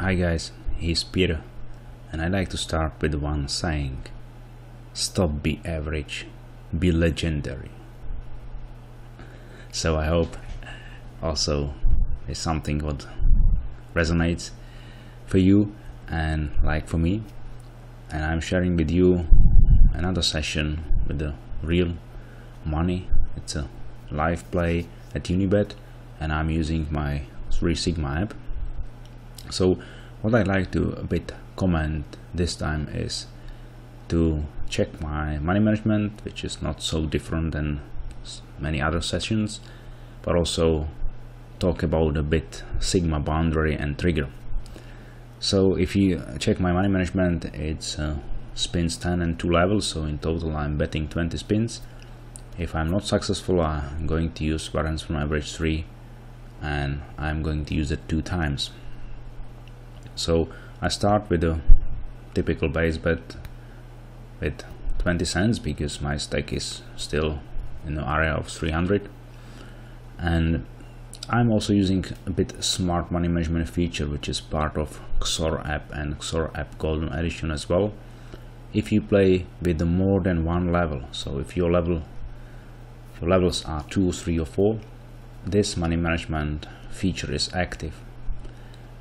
Hi guys, here's Peter, and I'd like to start with one saying: stop be average, be legendary. So I hope also it's something what resonates for you and like for me, and I'm sharing with you another session with the real money. It's a live play at Unibet, and I'm using my 3 Sigma app. So what I'd like to a bit comment this time is to check my money management, which is not so different than many other sessions, but also talk about a bit Sigma boundary and trigger. So if you check my money management, it's spins 10 and 2 levels, so in total I'm betting 20 spins. If I'm not successful, I'm going to use variance from average 3, and I'm going to use it 2 times. So I start with a typical base bet with 20 cents because my stake is still in the area of 300, and I'm also using a bit smart money management feature, which is part of XOR app and XOR app golden edition as well. If you play with more than one level, so if your levels are 2, 3 or 4, this money management feature is active.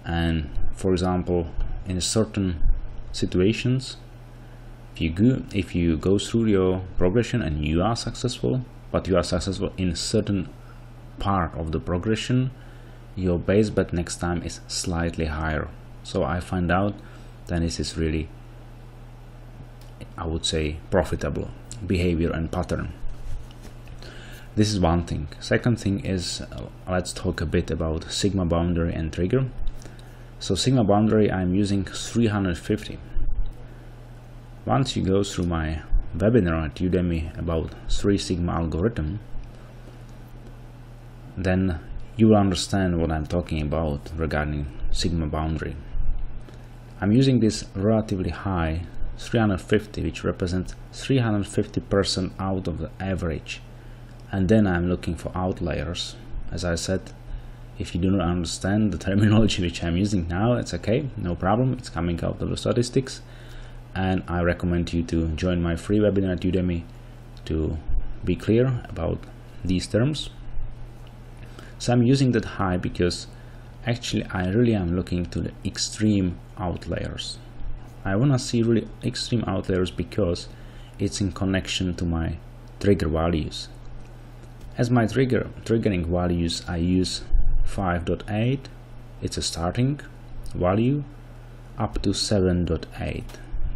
And for example, in certain situations, if you go through your progression and you are successful, but you are successful in a certain part of the progression, your base bet next time is slightly higher. So I find out that this is really, I would say, profitable behavior and pattern. This is one thing. Second thing is, let's talk a bit about Sigma boundary and trigger. So Sigma boundary, I'm using 350. Once you go through my webinar at Udemy about 3 Sigma algorithm, then you will understand what I'm talking about regarding Sigma boundary. I'm using this relatively high 350, which represents 350% out of the average, and then I'm looking for outliers. As I said, if you do not understand the terminology which I'm using now, it's okay, no problem, it's coming out of the statistics. And I recommend you to join my free webinar at Udemy to be clear about these terms. So I'm using that high because actually I really am looking to the extreme outliers. I want to see really extreme outliers because it's in connection to my trigger values. As my triggering values, I use 5.8, it's a starting value, up to 7.8.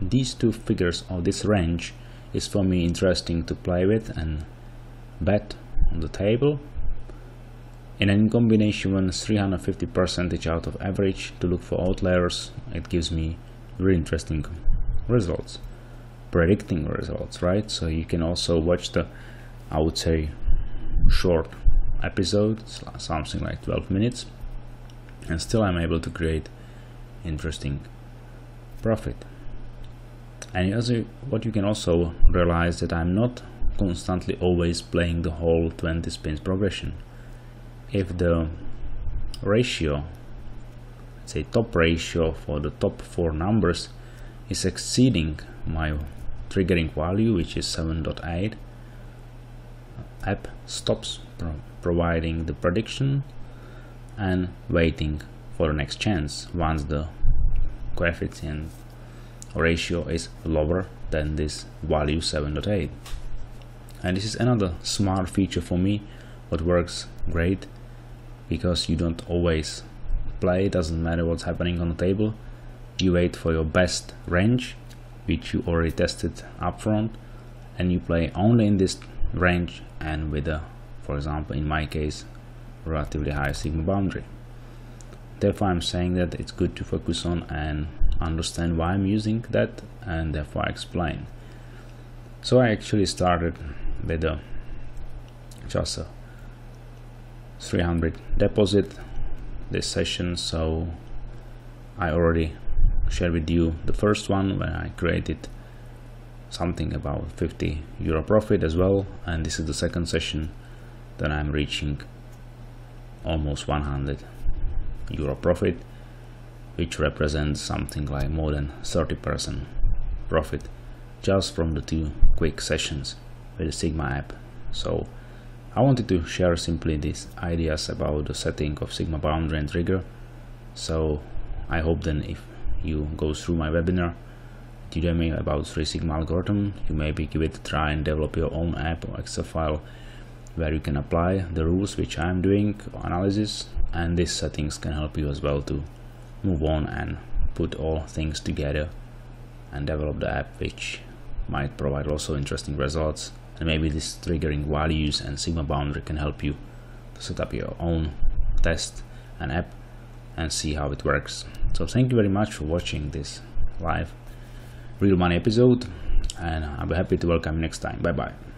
These two figures or this range is for me interesting to play with and bet on the table. And in combination with 350% out of average to look for outliers, it gives me really interesting results, predicting results, right? So you can also watch the, I would say, short episode, something like 12 minutes, and still I'm able to create interesting profit. And also what you can also realize that I'm not constantly always playing the whole 20 spins progression. If the ratio, let's say top ratio for the top 4 numbers is exceeding my triggering value, which is 7.8, app stops providing the prediction and waiting for the next chance once the coefficient ratio is lower than this value 7.8. and this is another smart feature for me what works great, because you don't always play, it doesn't matter what's happening on the table, you wait for your best range which you already tested up front, and you play only in this range and with a, for example, in my case, relatively high Sigma boundary. Therefore I'm saying that it's good to focus on and understand why I'm using that, and therefore I explain. So I actually started with just a 300 deposit this session, so I already shared with you the first one when I created something about 50 euro profit as well, and this is the second session that I'm reaching almost 100 euro profit, which represents something like more than 30% profit just from the two quick sessions with the Sigma app. So I wanted to share simply these ideas about the setting of Sigma boundary and trigger. So I hope then if you go through my webinar Udemy about 3 Sigma algorithm, you maybe give it a try and develop your own app or Excel file where you can apply the rules which I'm doing or analysis, and these settings can help you as well to move on and put all things together and develop the app which might provide also interesting results. And maybe this triggering values and Sigma boundary can help you to set up your own test and app and see how it works. So thank you very much for watching this live real money episode, and I'll be happy to welcome you next time. Bye bye.